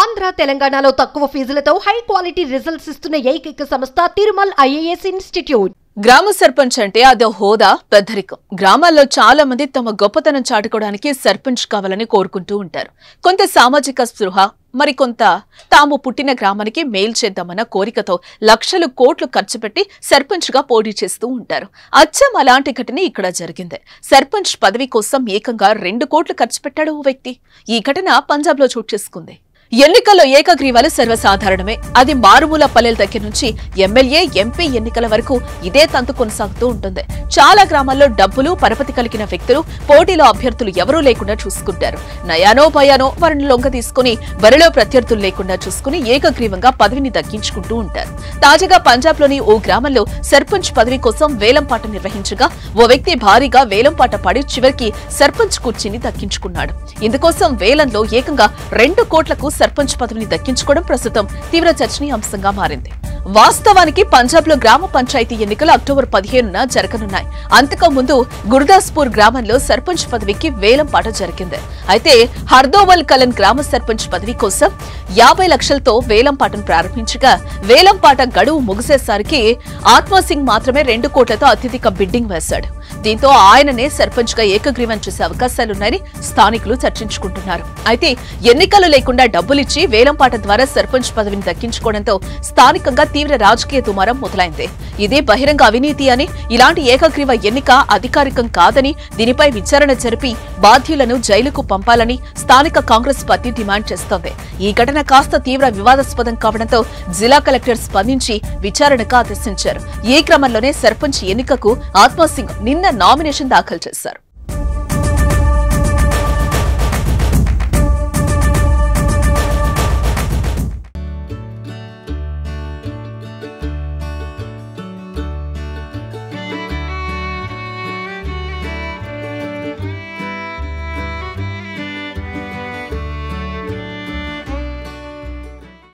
Andhra Telangana Takkuva Feezulato high quality results istunna Ekika Samastha Tirumal IAS Institute. Grama Sarpanch ante ado hoda peddarikam. Gramallo chaala mandi tama goppatanam chaatukodaniki sarpanch kavalani korukuntu untaru. Kontha samajika spruha marikonta tamu puttina gramaniki mail cheddamana korikato lakshalu kotlu kharchu petti sarpanch ga podi chestu untaru. Achcham alanti ghatane ikkada jarigindi. Sarpanch padavi kosam ekanga 2 kotlu kharchu pettadu o vyakti. Ee ghatana Punjab lo chotu chesukundi. ఎన్నికల్లో ఏకగ్రీవాలు సర్వసాధారణమే. అది మారుమూల పల్లెల దగ్గర నుంచి MLA MP ఎన్నికల వరకు ఇదే తంతు కొనసాగుతూ ఉంటుంది. చాలా గ్రామాల్లో డబ్బులు పరపతి కలిగిన వ్యక్తులు పోటీలో అభ్యర్థులు ఎవరూ లేకుండా చూసుకుంటారు. నయానో భయానో వారిని లొంగ తీసుకుని బరిలో ప్రత్యర్థులు లేకుండా చూసుకుని ఏకగ్రీవంగా పదవిని దక్కించుకుంటూ ఉంటారు. తాజాగా పంజాబ్లోని ఓ గ్రామంలో సర్పంచ్ పదవి కోసం వేలంపాట నిర్వహించగా ఓ వ్యక్తి భారీగా వేలంపాట పడి చివరికి సర్పంచ్ కుర్చీని దక్కించుకున్నాడు. ఇందుకోసం వేలంలో ఏకంగా 2 కోట్లకు సర్పంచ్ పదవిని దక్కించుకోవడం ప్రస్తుతం తీవ్ర చర్చనీయాంశంగా మారింది. వాస్తవానికి పంజాబ్లో గ్రామ పంచాయతీ ఎన్నికలు అక్టోబర్ 15న జరగనున్నాయి. అంతకుముందు గురుదాస్పూర్ గ్రామంలో సర్పంచ్ పదవికి వేలంపాట జరిగింది. అయితే హర్దోవల్ కలన్ గ్రామ సర్పంచ్ పదవి కోసం 50 లక్షలతో వేలంపాటను ప్రారంభించగా వేలంపాట గడువు ముగిసేసరికి ఆత్మసింగ్ మాత్రమే 2 కోట్లతో అత్యధిక బిడ్డింగ్ వేశాడు. దీంతో ఆయననే సర్పంచ్గా ఏకగ్రీవం చేసే అవకాశాలున్నాయని స్థానికులు చర్చించుకుంటున్నారు. అయితే ఎన్నికలు లేకుండా డబ్బులిచ్చి వేలంపాట ద్వారా సర్పంచ్ పదవిని దక్కించుకోవడంతో స్థానికంగా తీవ్ర రాజకీయ తుమారం మొదలైంది. ఇదే బహిరంగ అవినీతి అని, ఇలాంటి ఏకగ్రీవ ఎన్నిక అధికారికం కాదని, దీనిపై విచారణ జరిపి బాధ్యులను జైలుకు పంపాలని స్థానిక కాంగ్రెస్ పార్టీ డిమాండ్ చేస్తోంది. ఈ ఘటన కాస్త తీవ్ర వివాదాస్పదం కావడంతో జిల్లా కలెక్టర్ స్పందించి విచారణకు ఆదేశించారు. ఈ క్రమంలోనే సర్పంచ్ ఎన్నికకు ఆత్మసింగ్ నిన్న నామినేషన్ దాఖలు చేశారు.